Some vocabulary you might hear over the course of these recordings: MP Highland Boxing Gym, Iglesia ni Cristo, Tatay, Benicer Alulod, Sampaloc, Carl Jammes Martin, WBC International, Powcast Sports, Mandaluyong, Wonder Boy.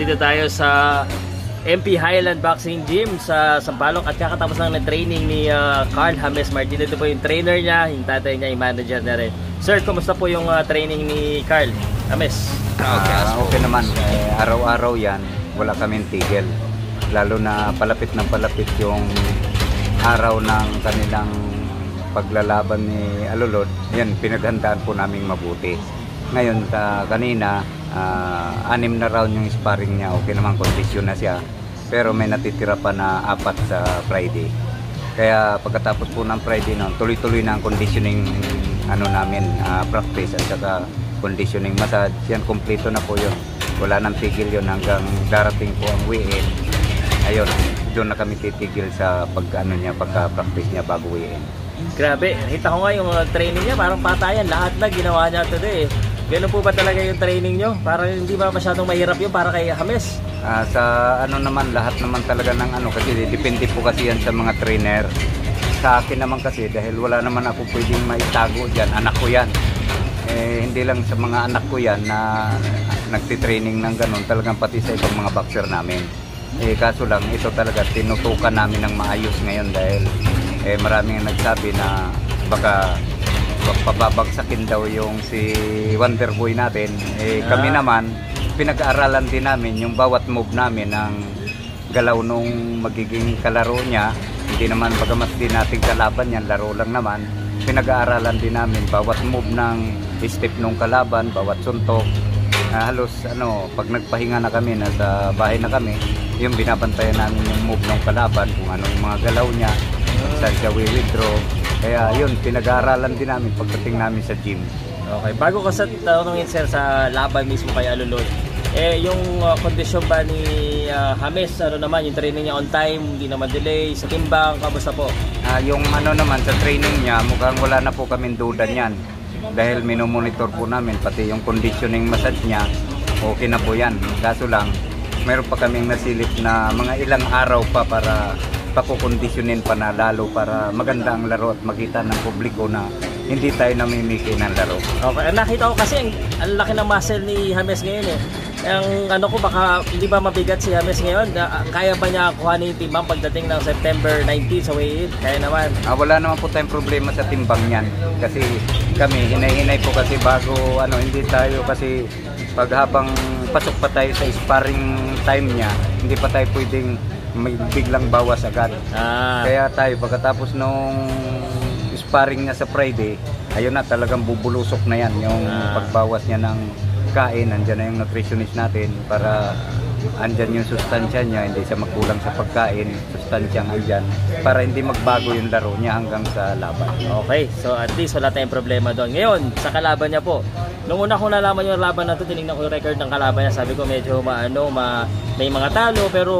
Nandito tayo sa MP Highland Boxing Gym sa Sampaloc at kakatapos lang ng training ni Carl Jammes Martin. Ito po yung trainer niya, yung tatay niya, yung manager na rin. Sir, kumusta po yung training ni Carl Jammes? Okay naman, araw-araw yan, wala kaming tigil. Lalo na palapit ng palapit yung araw ng kanilang paglalaban ni Alulod. Yan, pinaghandaan po naming mabuti. Ngayon, kanina, 6 na round yung sparring niya. Okay naman, kondisyon na siya. Pero may natitira pa na 4 sa Friday. Kaya pagkatapos po ng Friday noon, tuloy-tuloy na ang conditioning namin, practice at saka conditioning massage. Yan, kompleto na po yun. Wala nang tigil yun hanggang darating po ang weekend. Ayun, doon na kami titigil sa pagka-practice niya bago weekend. Grabe, nakita ko nga yung training niya, parang patayan. Lahat na ginawa niya today. Gano'n po ba talaga yung training nyo? Para hindi ba masyadong mahirap yun para kay Jammes? Sa naman, lahat naman talaga ng kasi depende po kasi yan sa mga trainer. Sa akin naman kasi, dahil wala naman ako pwedeng maitago dyan, anak ko yan. Eh, hindi lang sa mga anak ko yan na nagtitraining ng gano'n, talagang pati sa ibang mga boxer namin. Eh, kaso lang, ito talaga tinutukan namin ng maayos ngayon dahil maraming nagsabi na baka pababagsakin daw yung si Wonder Boy natin. Eh, kami naman, pinag-aaralan din namin yung bawat move namin ng galaw nung magiging kalaro niya. Hindi naman pagamat din natin kalaban yan, laro lang naman. Pinag-aaralan din namin bawat move ng step nung kalaban, bawat suntok. Halos pag nagpahinga na kami, nasa bahay na kami, yung binabantayan namin yung move ng kalaban, kung anong mga galaw niya, saan siya withdraw. Kaya yun, pinag-aaralan din namin pagdating namin sa gym. Okay, bago ka sa tanongin sir sa laban mismo kay Alulod, yung kondisyon ba ni Jammes, yung training niya on time, hindi naman delay, sa timbang, kamusta po? Yung naman, sa training niya, mukhang wala na po kaming duda niyan. Dahil minomonitor po namin, pati yung conditioning massage niya, okay na po yan. Kaso lang, mayroon pa kaming nasilip na mga ilang araw pa para pakukondisyonin pa na lalo para maganda ang laro at makita ng publiko na hindi tayo namimiki ng laro. Okay, nakita ko kasi ang laki ng muscle ni Jammes ngayon eh. Ang baka hindi ba mabigat si Jammes ngayon? Kaya ba niya kuha ni timbang pagdating ng September 19 sa weigh-in? Kaya naman. Wala naman po tayong problema sa timbang niyan. Kasi kami, hinay-hinay po kasi bago hindi tayo kasi pag habang pasok pa tayo sa sparring time niya, hindi pa tayo pwedeng may biglang bawas agad. Kaya tayo pagkatapos nung sparring niya sa Friday, ayun na talagang bubulusok na yan yung pagbawas niya ng kain. Andyan na yung nutritionist natin para andyan yung sustansya niya, hindi siya magkulang sa pagkain, sustansya andyan para hindi magbago yung laro niya hanggang sa laban. Okay, so at least wala tayong problema doon. Ngayon, sa kalaban niya po, nung una ko nalaman yung laban na ito, tinignan ko yung record ng kalaban niya, sabi ko medyo may mga talo, pero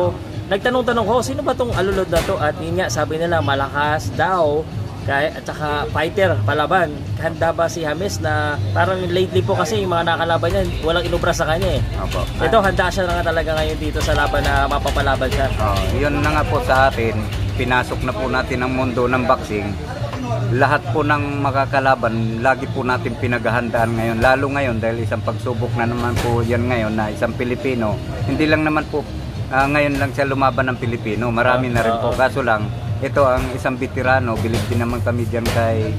nagtanong-tanong ko, sino ba tong Alulod na to? At yun nga, sabi nila, malakas daw, at saka fighter, palaban. Handa ba si Jammes na parang lately po kasi yung mga nakalaban niya, walang inubra sa kanya eh. Opo. Ito, handa siya na nga talaga ngayon dito sa laban na mapapalaban siya. Yun na nga po sa atin, pinasok na po natin ang mundo ng boxing. Lahat po ng makakalaban, lagi po natin pinaghahandaan ngayon. Lalo ngayon, dahil isang pagsubok na naman po yan ngayon na isang Pilipino, hindi lang naman po ngayon lang siya lumaban ng Pilipino. Marami na rin po. Kaso lang, ito ang isang veterano. Bilib din naman kami dyan kay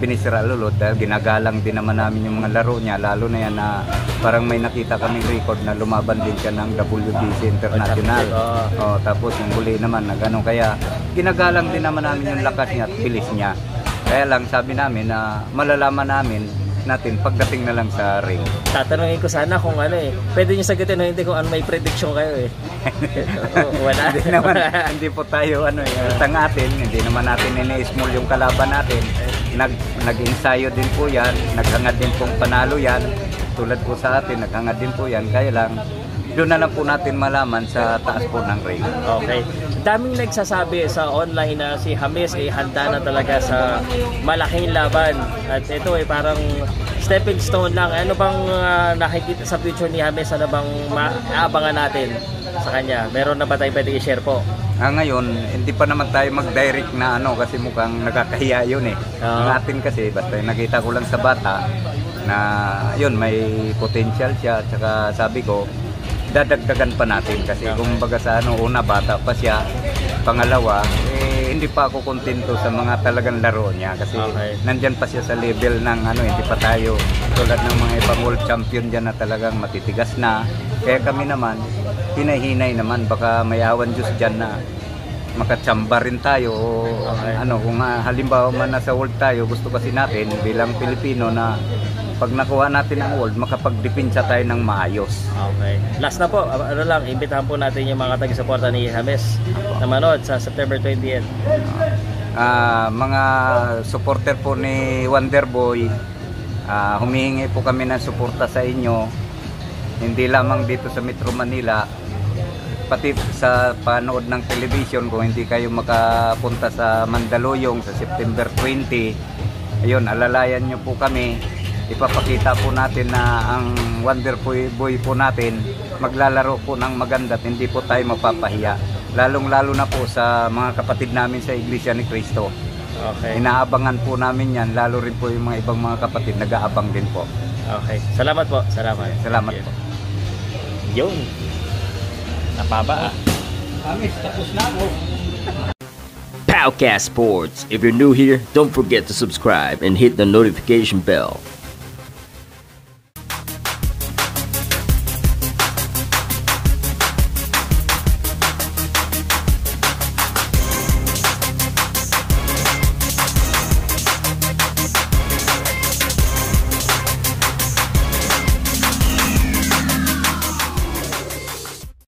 Benicer Alulod dahil ginagalang din naman namin yung mga laro niya. Lalo na yan na parang may nakita kaming record na lumaban din siya ng WBC International. Tapos yung huli naman na ganun. Kaya ginagalang din naman namin yung lakas niya at bilis niya. Kaya lang sabi namin na malalaman natin pagdating na lang sa ring. Tatanungin ko sana kung pwede nyo sagutin o hindi kung may prediction kayo eh. Wala. Hindi po tayo tangatin, hindi naman natin ini-small yung kalaban natin. Nag-ensayo din po yan, naghangad din pong panalo yan. Tulad po sa atin, naghangad din po yan. Kaya lang, doon na lang po natin malaman sa taas po ng ring. Okay. Daming nagsasabi sa online na si Jammes ay handa na talaga sa malaking laban. At ito ay parang stepping stone lang. Ano bang nakikita sa future ni Jammes? Ano bang maabangan natin sa kanya? Meron na ba tayo pwede i-share po? Ngayon, hindi pa naman tayo mag-direct na kasi mukhang nakakahiya yun eh. Natin kasi, basta nakita ko lang sa bata na yun, may potential siya. At saka sabi ko, dadagdagan pa natin kasi kumbaga sa ano, una bata pa siya, pangalawa eh, hindi pa ako kontento sa mga talagang laro niya kasi nandyan pa siya sa level ng ano, hindi pa tayo tulad ng mga ibang world champion dyan na talagang matitigas na, kaya kami naman hinahinay naman, baka may awan Diyos dyan na makachamba rin tayo o ano, kung halimbawa man nasa world tayo, gusto kasi natin bilang Pilipino na pag nakuha natin ang world, makapag-depensa tayo ng maayos. Okay. Last na po, ano lang, imbitahan po natin yung mga tag-suporta ni James na manood sa September 28. Mga supporter po ni Wonder Boy, humihingi po kami ng suporta sa inyo, hindi lamang dito sa Metro Manila, pati sa panood ng television. Kung hindi kayo makapunta sa Mandaluyong sa September 20, ayun, alalayan nyo po kami, ipapakita po natin na ang Wonder Boy po natin maglalaro po ng maganda at hindi po tayo mapapahiya, lalong lalo na po sa mga kapatid namin sa Iglesia ni Cristo. Inaabangan po namin yan, lalo rin po yung mga ibang mga kapatid nag-aabang din po. Salamat po, salamat po. Yun, napaba. Amis, tapos na ako. Powcast Sports. If you're new here, don't forget to subscribe and hit the notification bell.